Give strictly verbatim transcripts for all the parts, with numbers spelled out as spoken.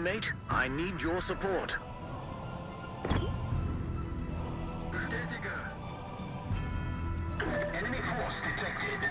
teammate, I need your support. Aesthetica. Enemy force detected.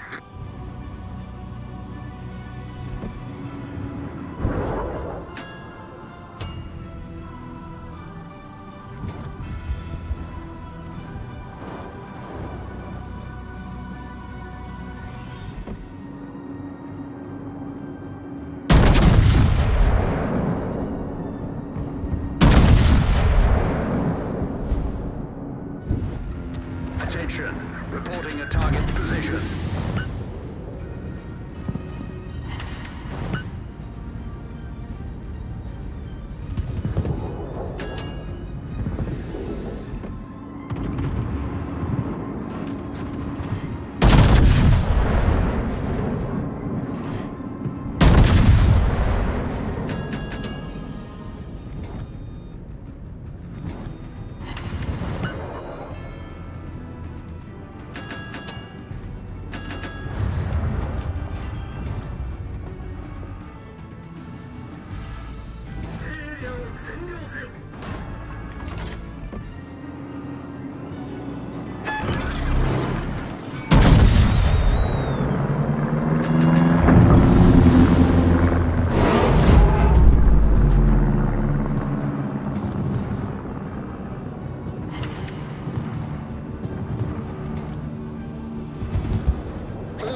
Attention, reporting a target's position.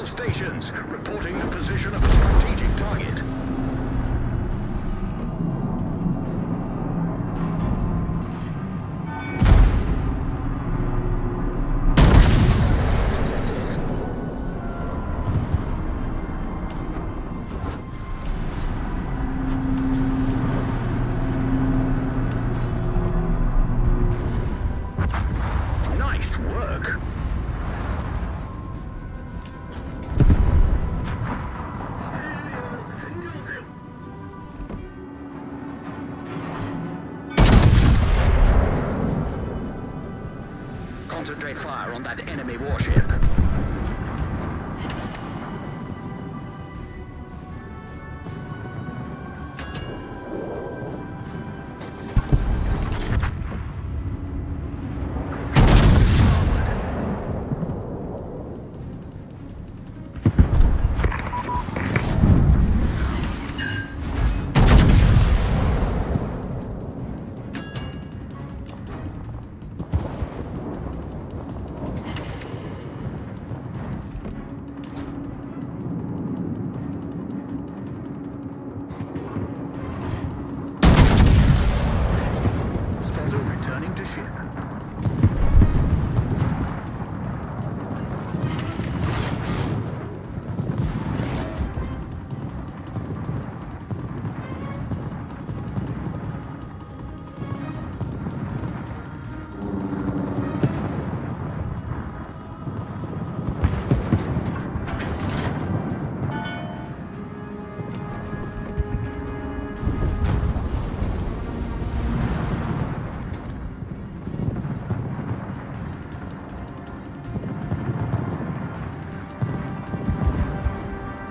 Stations reporting the position of a strategic target. Nice work. Concentrate fire on that enemy warship.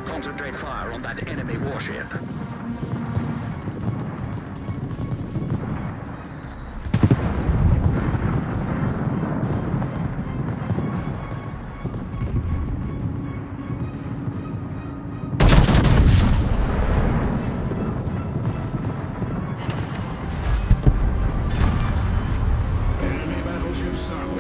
Concentrate fire on that enemy warship. Enemy battleship sunk.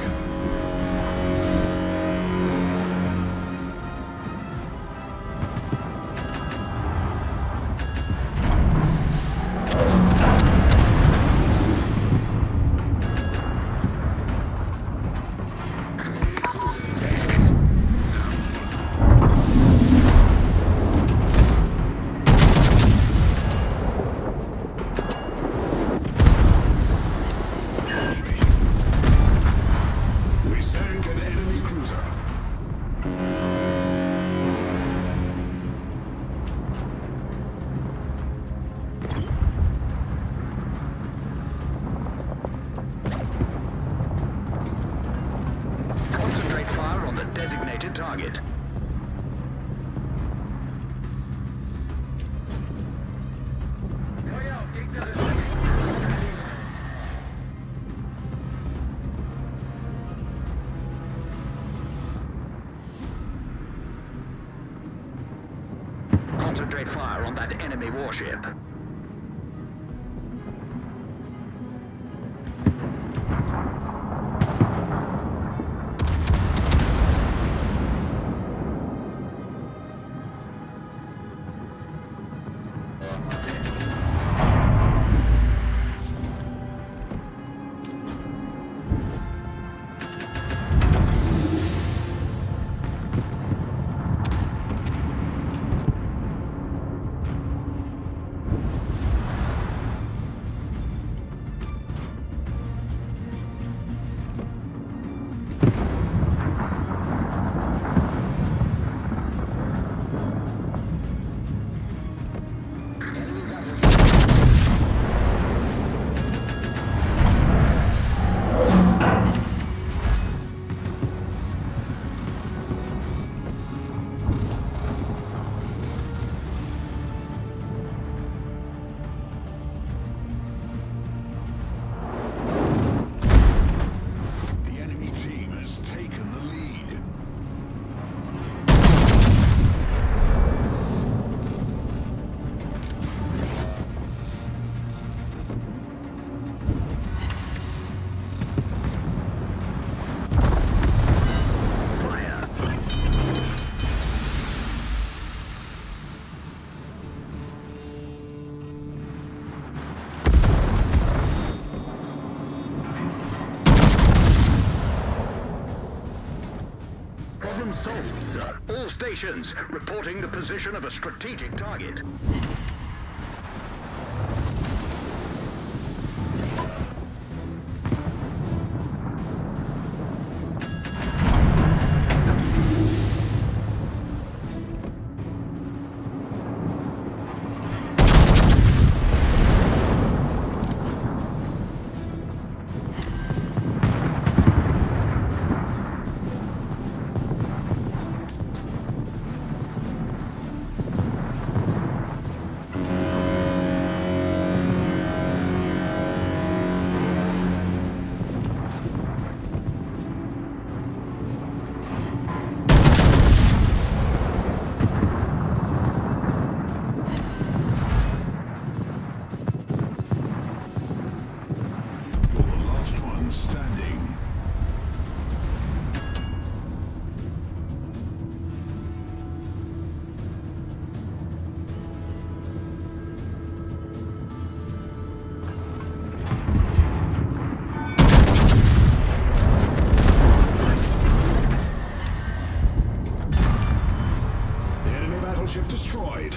Designated target. Feuer auf Gegner! Concentrate fire on that enemy warship. Solved, sir. All stations reporting the position of a strategic target. Ship destroyed.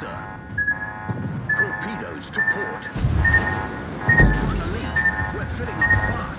sir. Torpedoes to port. Spun a leak. We're filling up fast.